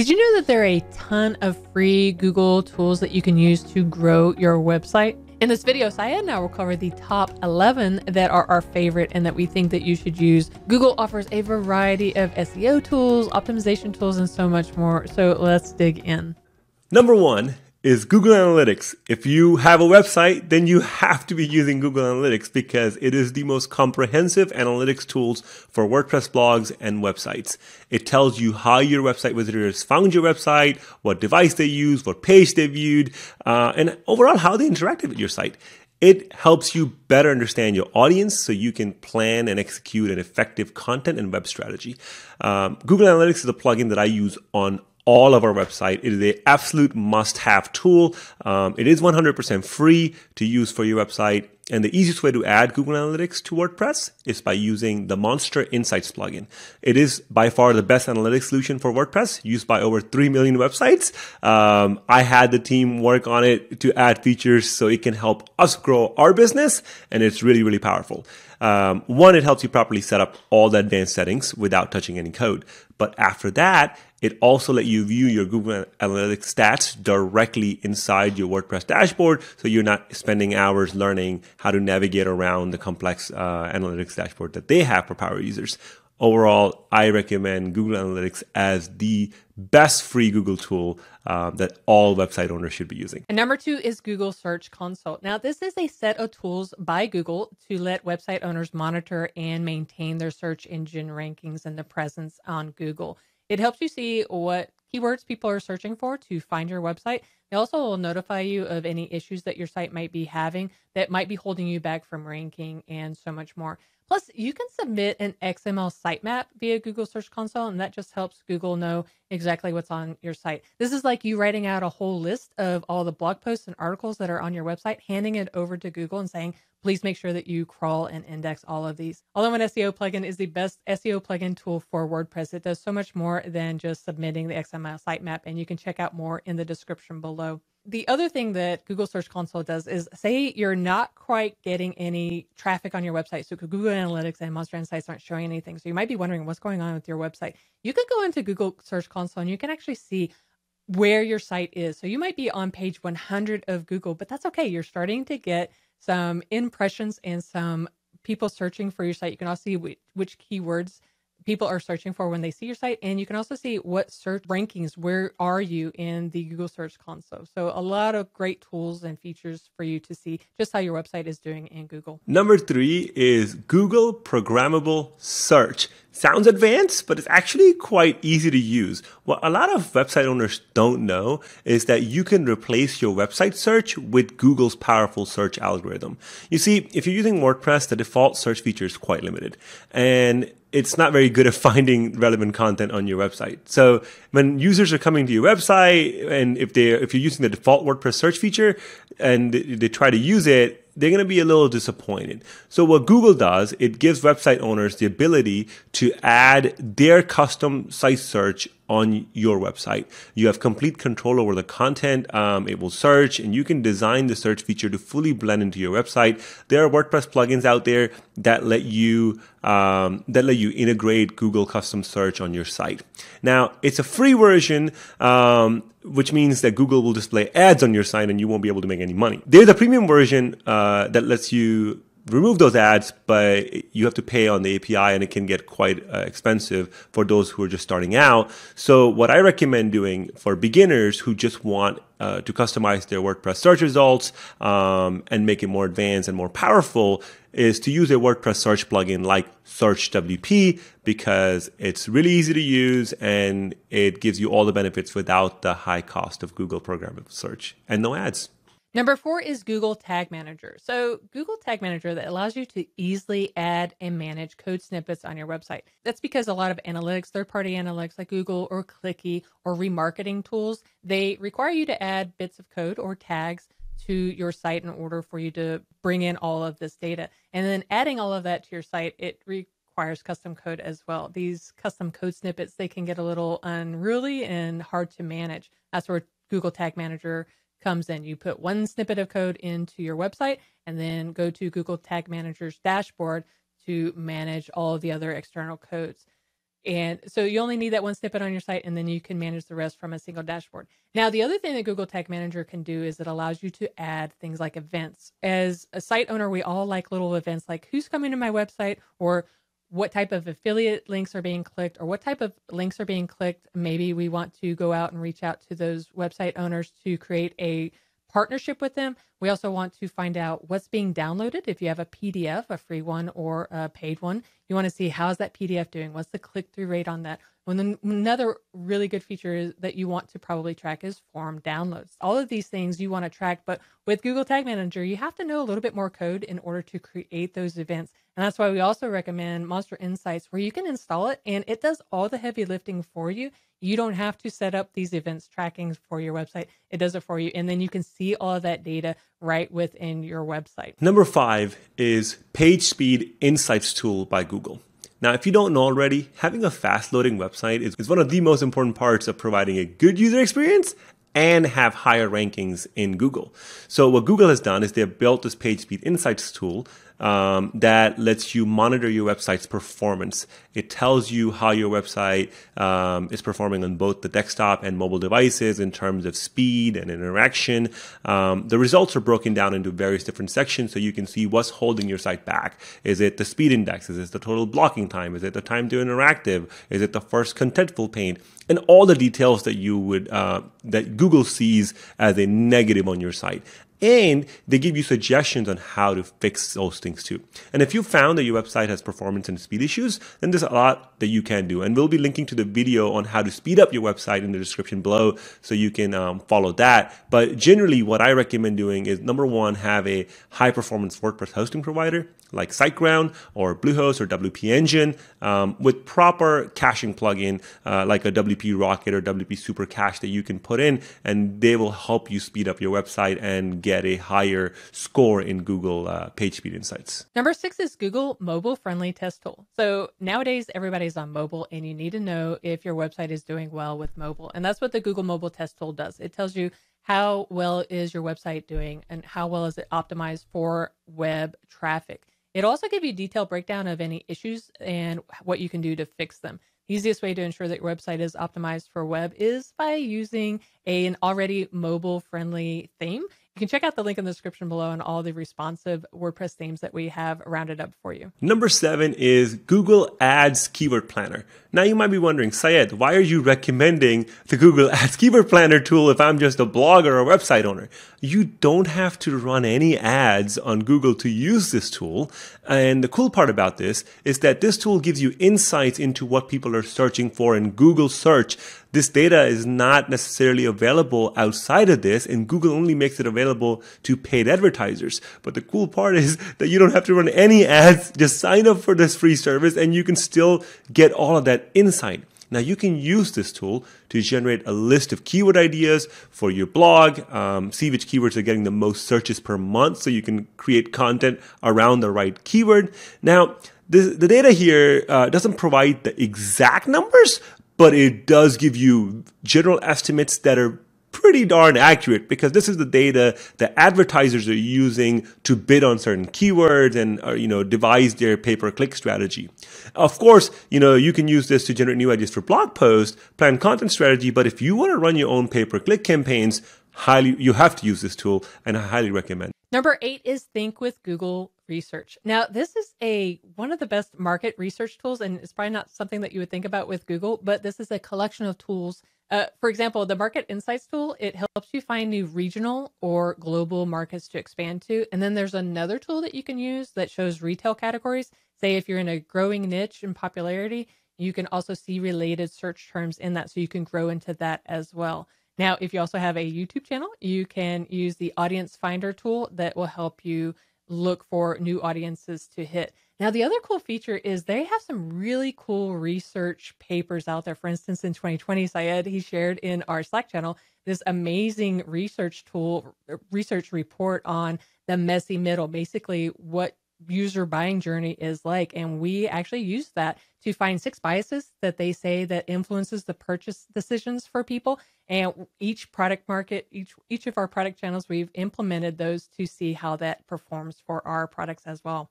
Did you know that there are a ton of free Google tools that you can use to grow your website? In this video, Syed and I will cover the top 11 that are our favorite and that we think that you should use. Google offers a variety of SEO tools, optimization tools, and so much more. So let's dig in. Number one is Google Analytics. If you have a website, then you have to be using Google Analytics because it is the most comprehensive analytics tools for WordPress blogs and websites. It tells you how your website visitors found your website, what device they used, what page they viewed, and overall how they interacted with your site. It helps you better understand your audience so you can plan and execute an effective content and web strategy. Google Analytics is a plugin that I use on all of our website. It is an absolute must-have tool. It is 100% free to use for your website. And the easiest way to add Google Analytics to WordPress is by using the Monster Insights plugin. It is by far the best analytics solution for WordPress, used by over 3 million websites. I had the team work on it to add features so it can help us grow our business, and it's really, really powerful. One, it helps you properly set up all the advanced settings without touching any code. But after that, it also lets you view your Google Analytics stats directly inside your WordPress dashboard, so you're not spending hours learning how to navigate around the complex analytics dashboard that they have for power users. Overall, I recommend Google Analytics as the best free Google tool that all website owners should be using. And number two is Google Search Console. Now, this is a set of tools by Google to let website owners monitor and maintain their search engine rankings and the presence on Google. It helps you see what keywords people are searching for to find your website. They also will notify you of any issues that your site might be having that might be holding you back from ranking and so much more. Plus, you can submit an XML sitemap via Google Search Console, and that just helps Google know exactly what's on your site. This is like you writing out a whole list of all the blog posts and articles that are on your website, handing it over to Google and saying, please make sure that you crawl and index all of these. All in One SEO plugin is the best SEO plugin tool for WordPress. It does so much more than just submitting the XML sitemap, and you can check out more in the description below. The other thing that Google Search Console does is, say you're not quite getting any traffic on your website, so Google Analytics and Monster Insights aren't showing anything, so you might be wondering what's going on with your website. You could go into Google Search Console and you can actually see where your site is. So you might be on page 100 of Google, but that's okay. You're starting to get some impressions and some people searching for your site. You can also see which keywords people are searching for when they see your site. And you can also see what search rankings, where are you in the Google Search Console. So a lot of great tools and features for you to see just how your website is doing in Google. Number three is Google Programmable Search. Sounds advanced, but it's actually quite easy to use. What a lot of website owners don't know is that you can replace your website search with Google's powerful search algorithm. You see, if you're using WordPress, the default search feature is quite limited, and it's not very good at finding relevant content on your website. So when users are coming to your website, and if you're using the default WordPress search feature and they try to use it, they're going to be a little disappointed. So what Google does, it gives website owners the ability to add their custom site search on your website. You have complete control over the content. It will search, and you can design the search feature to fully blend into your website. There are WordPress plugins out there that let you integrate Google custom search on your site. Now, it's a free version, which means that Google will display ads on your site and you won't be able to make any money. There's a premium version that lets you remove those ads, but you have to pay on the API, and it can get quite expensive for those who are just starting out. So what I recommend doing for beginners who just want to customize their WordPress search results and make it more advanced and more powerful is to use a WordPress search plugin like SearchWP, because it's really easy to use and it gives you all the benefits without the high cost of Google Programmable Search and no ads. Number four is Google Tag Manager. So Google Tag Manager that allows you to easily add and manage code snippets on your website. That's because a lot of analytics, third-party analytics like Google or Clicky or remarketing tools, they require you to add bits of code or tags to your site in order for you to bring in all of this data. And then adding all of that to your site, it requires custom code as well. These custom code snippets, they can get a little unruly and hard to manage. That's where Google Tag Manager comes in. You put one snippet of code into your website and then go to Google Tag Manager's dashboard to manage all of the other external codes. And so you only need that one snippet on your site, and then you can manage the rest from a single dashboard. Now, the other thing that Google Tag Manager can do is it allows you to add things like events. As a site owner, we all like little events like who's coming to my website, or what type of affiliate links are being clicked, or what type of links are being clicked. Maybe we want to go out and reach out to those website owners to create a partnership with them. We also want to find out what's being downloaded. If you have a PDF, a free one or a paid one, you want to see how's that PDF doing? What's the click-through rate on that? And then another really good feature is that you want to probably track is form downloads. All of these things you want to track, but with Google Tag Manager, you have to know a little bit more code in order to create those events. And that's why we also recommend Monster Insights, where you can install it and it does all the heavy lifting for you. You don't have to set up these events trackings for your website. It does it for you. And then you can see all of that data right within your website. Number 5 is PageSpeed Insights tool by Google. Now, if you don't know already, having a fast loading website is one of the most important parts of providing a good user experience and have higher rankings in Google. So what Google has done is they've built this PageSpeed Insights tool that lets you monitor your website's performance. It tells you how your website is performing on both the desktop and mobile devices in terms of speed and interaction. The results are broken down into various different sections so you can see what's holding your site back. Is it the speed index? Is it the total blocking time? Is it the time to interactive? Is it the first contentful paint? And all the details that you would that Google sees as a negative on your site. And they give you suggestions on how to fix those things too. And if you found that your website has performance and speed issues, then there's a lot that you can do. And we'll be linking to the video on how to speed up your website in the description below so you can follow that. But generally what I recommend doing is number 1, have a high performance WordPress hosting provider like SiteGround or Bluehost or WP Engine with proper caching plugin like a WP Rocket or WP Super Cache that you can put in, and they will help you speed up your website and get a higher score in Google PageSpeed Insights. Number 6 is Google Mobile-Friendly Test tool. So nowadays everybody's on mobile, and you need to know if your website is doing well with mobile. And that's what the Google Mobile Test tool does. It tells you how well is your website doing and how well is it optimized for web traffic. It also gives you a detailed breakdown of any issues and what you can do to fix them. The easiest way to ensure that your website is optimized for web is by using an already mobile-friendly theme. You can check out the link in the description below and all the responsive WordPress themes that we have rounded up for you. Number 7 is Google Ads Keyword Planner. Now you might be wondering, Syed, why are you recommending the Google Ads Keyword Planner tool if I'm just a blogger or a website owner? You don't have to run any ads on Google to use this tool. And the cool part about this is that this tool gives you insights into what people are searching for in Google search. This data is not necessarily available outside of this, and Google only makes it available to paid advertisers. But the cool part is that you don't have to run any ads. Just sign up for this free service and you can still get all of that insight. Now you can use this tool to generate a list of keyword ideas for your blog, see which keywords are getting the most searches per month, so you can create content around the right keyword. Now, the data here doesn't provide the exact numbers, but it does give you general estimates that are pretty darn accurate, because this is the data that advertisers are using to bid on certain keywords and devise their pay-per-click strategy. Of course, you can use this to generate new ideas for blog posts, plan content strategy, but if you want to run your own pay-per-click campaigns, you have to use this tool, and I highly recommend it. Number 8 is Think with Google Research. Now, this is one of the best market research tools, and it's probably not something that you would think about with Google, but this is a collection of tools. For example, the Market Insights tool, it helps you find new regional or global markets to expand to. And then there's another tool that you can use that shows retail categories. Say if you're in a growing niche in popularity, you can also see related search terms in that, so you can grow into that as well. Now, if you also have a YouTube channel, you can use the Audience Finder tool that will help you look for new audiences to hit. Now, the other cool feature is they have some really cool research papers out there. For instance, in 2020, Syed, he shared in our Slack channel this amazing research tool, research report on the messy middle, basically what user buying journey is like. And we actually used that to find 6 biases that they say that influences the purchase decisions for people. And each product market, each of our product channels, we've implemented those to see how that performs for our products as well.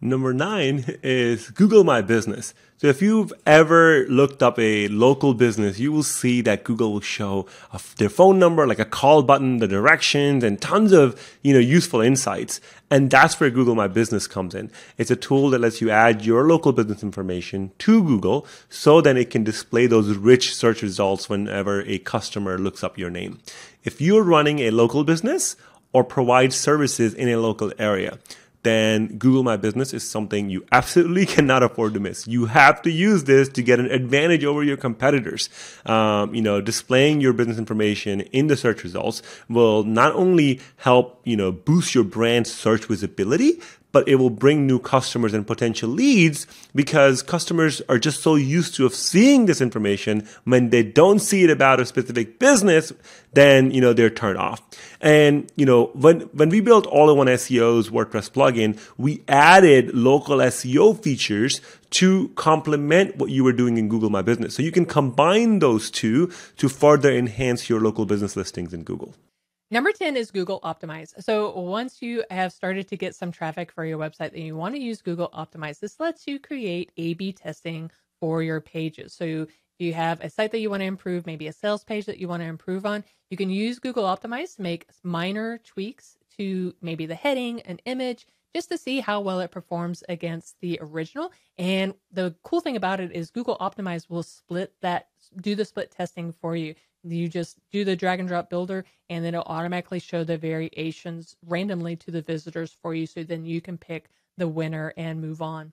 Number 9 is Google My Business. So if you've ever looked up a local business, you will see that Google will show their phone number, like a call button, the directions, and tons of useful insights. And that's where Google My Business comes in. It's a tool that lets you add your local business information to Google, so then it can display those rich search results whenever a customer looks up your name. If you're running a local business or provide services in a local area, then Google My Business is something you absolutely cannot afford to miss. You have to use this to get an advantage over your competitors. Displaying your business information in the search results will not only help boost your brand's search visibility, but it will bring new customers and potential leads, because customers are just so used to seeing this information. When they don't see it about a specific business, then they're turned off. And when we built All in One SEO's WordPress plugin, we added local SEO features to complement what you were doing in Google My Business. So you can combine those two to further enhance your local business listings in Google. Number 10 is Google Optimize. So once you have started to get some traffic for your website, then you want to use Google Optimize. This lets you create A/B testing for your pages. So if you have a site that you want to improve, maybe a sales page that you want to improve on, you can use Google Optimize to make minor tweaks to maybe the heading, an image, just to see how well it performs against the original. And the cool thing about it is Google Optimize will split that, do the split testing for you. You just do the drag and drop builder, and then it'll automatically show the variations randomly to the visitors for you. So then you can pick the winner and move on.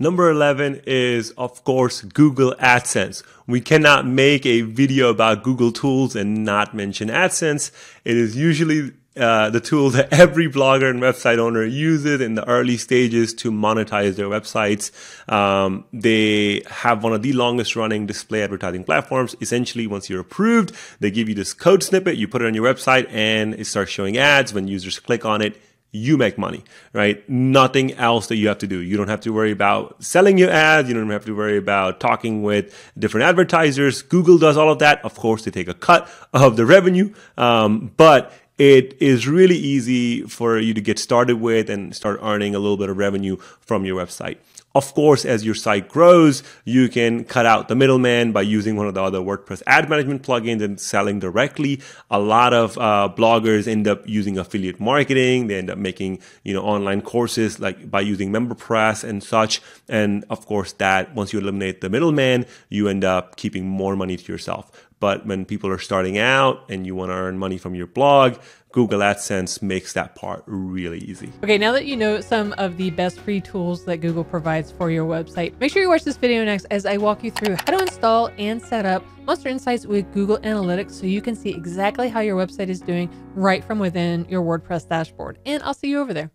Number 11 is, of course, Google AdSense. We cannot make a video about Google tools and not mention AdSense. It is usually the tool that every blogger and website owner uses in the early stages to monetize their websites. They have one of the longest running display advertising platforms. Essentially, once you're approved, they give you this code snippet, you put it on your website, and it starts showing ads. When users click on it, you make money, right? Nothing else that you have to do. You don't have to worry about selling your ads. You don't have to worry about talking with different advertisers. Google does all of that. Of course, they take a cut of the revenue, but it is really easy for you to get started with and start earning a little bit of revenue from your website. Of course, as your site grows, you can cut out the middleman by using one of the other WordPress ad management plugins and selling directly. A lot of bloggers end up using affiliate marketing. They end up making online courses by using MemberPress and such. And of course, that once you eliminate the middleman, you end up keeping more money to yourself. But when people are starting out and you want to earn money from your blog, Google AdSense makes that part really easy. Okay, now that you know some of the best free tools that Google provides for your website, make sure you watch this video next as I walk you through how to install and set up Monster Insights with Google Analytics, so you can see exactly how your website is doing right from within your WordPress dashboard. And I'll see you over there.